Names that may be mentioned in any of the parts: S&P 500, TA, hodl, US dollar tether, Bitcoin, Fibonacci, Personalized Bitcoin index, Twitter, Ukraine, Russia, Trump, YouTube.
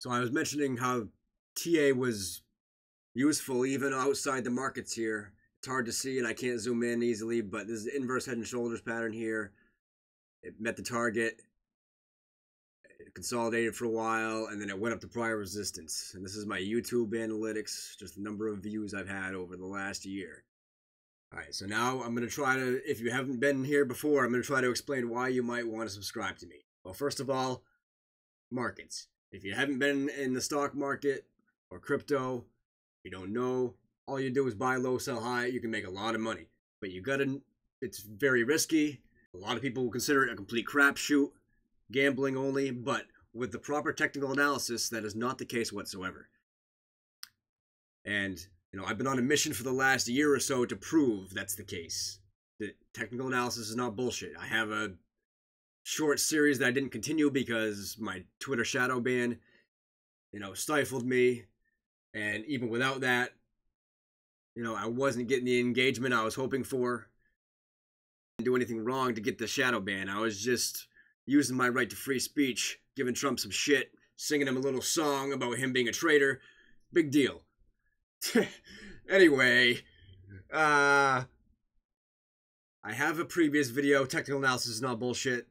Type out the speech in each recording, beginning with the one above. So I was mentioning how TA was useful even outside the markets here. It's hard to see and I can't zoom in easily, but this is the inverse head and shoulders pattern here. It met the target, it consolidated for a while, and then it went up to prior resistance. And this is my YouTube analytics, just the number of views I've had over the last year. All right, so now I'm going to try to, if you haven't been here before, I'm going to try to explain why you might want to subscribe to me. Well, first of all, markets. If you haven't been in the stock market or crypto, you don't know. All you do is buy low, sell high. You can make a lot of money, but you gotta, it's very risky. A lot of people will consider it a complete crapshoot, gambling only, but with the proper technical analysis, that is not the case whatsoever. And, you know, I've been on a mission for the last year or so to prove that's the case. That technical analysis is not bullshit. I have a short series that I didn't continue because my Twitter shadow ban, you know, stifled me. And even without that, you know, I wasn't getting the engagement I was hoping for. I didn't do anything wrong to get the shadow ban. I was just using my right to free speech, giving Trump some shit, singing him a little song about him being a traitor. Big deal. Anyway, I have a previous video, technical analysis is not bullshit.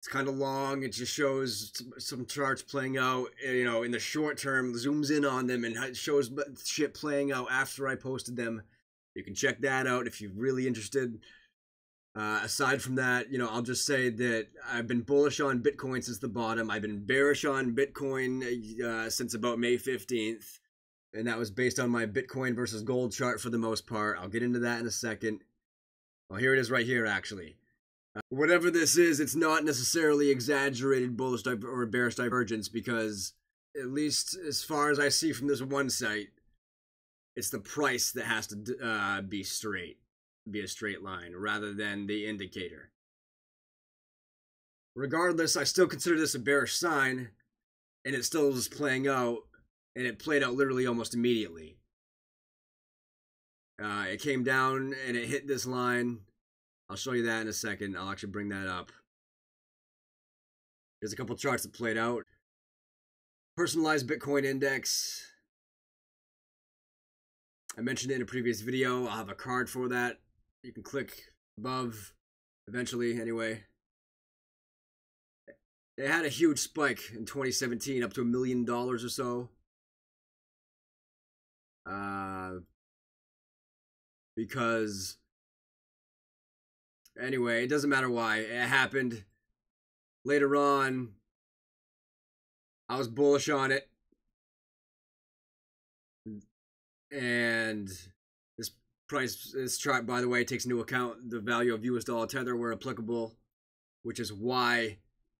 It's kind of long. It just shows some charts playing out, you know, in the short term, zooms in on them and shows shit playing out after I posted them. You can check that out if you're really interested. Aside from that, you know, I'll just say that I've been bullish on Bitcoin since the bottom. I've been bearish on Bitcoin since about May 15th. And that was based on my Bitcoin versus gold chart for the most part. I'll get into that in a second. Well, here it is right here, actually. Whatever this is, it's not necessarily exaggerated bullish or bearish divergence because, at least as far as I see from this one site, it's the price that has to be a straight line rather than the indicator. Regardless, I still consider this a bearish sign, and it still is playing out, and it played out literally almost immediately. It came down and it hit this line. I'll show you that in a second. I'll actually bring that up. There's a couple charts that played out. Personalized Bitcoin index. I mentioned it in a previous video. I'll have a card for that. You can click above eventually, anyway. It had a huge spike in 2017, up to $1 million or so. Because... anyway, it doesn't matter why. It happened. Later on, I was bullish on it. And this price, this chart, by the way, takes into account the value of US dollar tether where applicable, which is why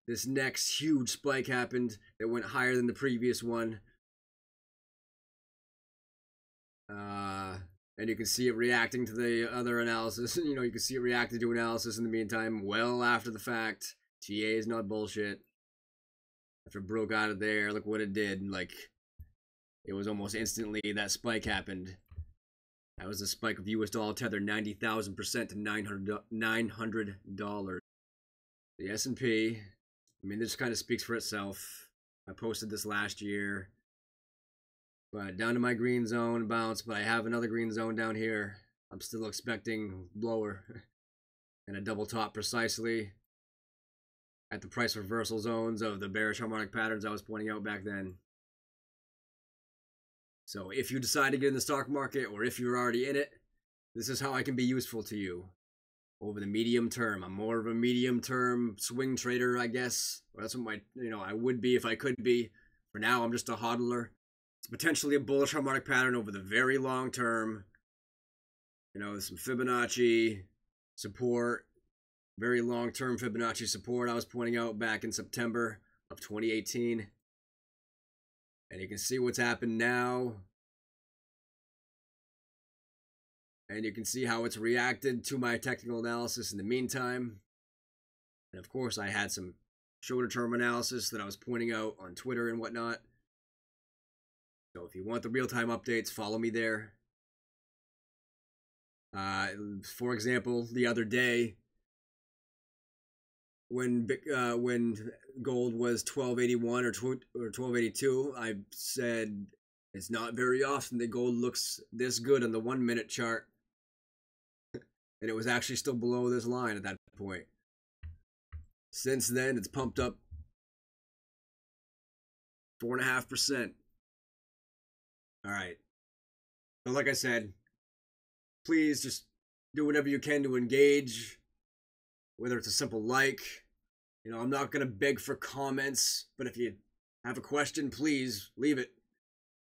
this next huge spike happened that went higher than the previous one. And you can see it reacting to the other analysis. You know, you can see it reacting to analysis in the meantime, well after the fact. TA is not bullshit. After it broke out of there, look what it did. Like, it was almost instantly that spike happened. That was the spike of US dollar tether, 90,000% to $900. The S&P, I mean, this kind of speaks for itself. I posted this last year. But down to my green zone bounce, but I have another green zone down here. I'm still expecting lower and a double top precisely at the price reversal zones of the bearish harmonic patterns I was pointing out back then. So if you decide to get in the stock market or if you're already in it, this is how I can be useful to you over the medium term. I'm more of a medium term swing trader, I guess. Or that's what my, you know, I would be if I could be. For now, I'm just a hodler. It's potentially a bullish harmonic pattern over the very long term. You know, some Fibonacci support, very long-term Fibonacci support I was pointing out back in September of 2018. And you can see what's happened now. And you can see how it's reacted to my technical analysis in the meantime. And of course, I had some shorter-term analysis that I was pointing out on Twitter and whatnot. So if you want the real-time updates, follow me there. For example, the other day, when gold was 1281 or 1282, I said it's not very often that gold looks this good on the 1-minute chart, and it was actually still below this line at that point. Since then, it's pumped up 4.5%. All right. So like I said, please just do whatever you can to engage, whether it's a simple like. You know, I'm not going to beg for comments, but if you have a question, please leave it.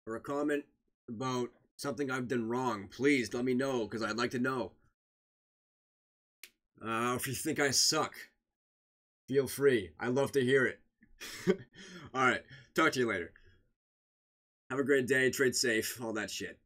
Or a comment about something I've done wrong, please let me know, because I'd like to know. If you think I suck, feel free. I love to hear it. All right. Talk to you later. Have a great day. Trade safe. All that shit.